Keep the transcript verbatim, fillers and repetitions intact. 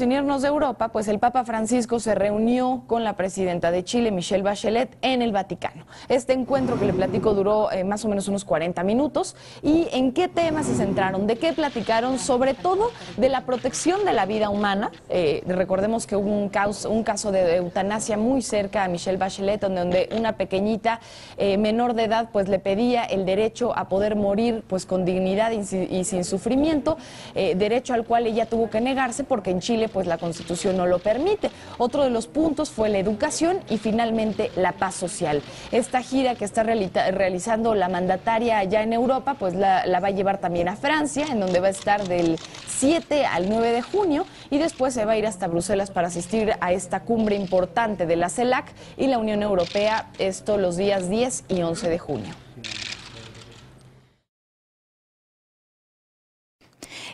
sin irnos de Europa, pues el Papa Francisco se reunió con la presidenta de Chile, Michelle Bachelet, en el Vaticano. Este encuentro que le platico duró eh, más o menos unos cuarenta minutos. ¿Y en qué temas se centraron? ¿De qué platicaron? Sobre todo de la protección de la vida humana. Eh, recordemos que hubo un caso, un caso de eutanasia muy cerca a Michelle Bachelet, donde una pequeñita eh, menor de edad pues le pedía el derecho a poder morir pues con dignidad y sin, y sin sufrimiento, eh, derecho al cual ella tuvo que negarse porque en Chile pues la Constitución no lo permite. Otro de los puntos fue la educación y finalmente la paz social. Esta gira que está realizando la mandataria allá en Europa pues la, la va a llevar también a Francia, en donde va a estar del siete al nueve de junio, y después se va a ir hasta Bruselas para asistir a esta cumbre importante de la CELAC y la Unión Europea, esto los días diez y once de junio.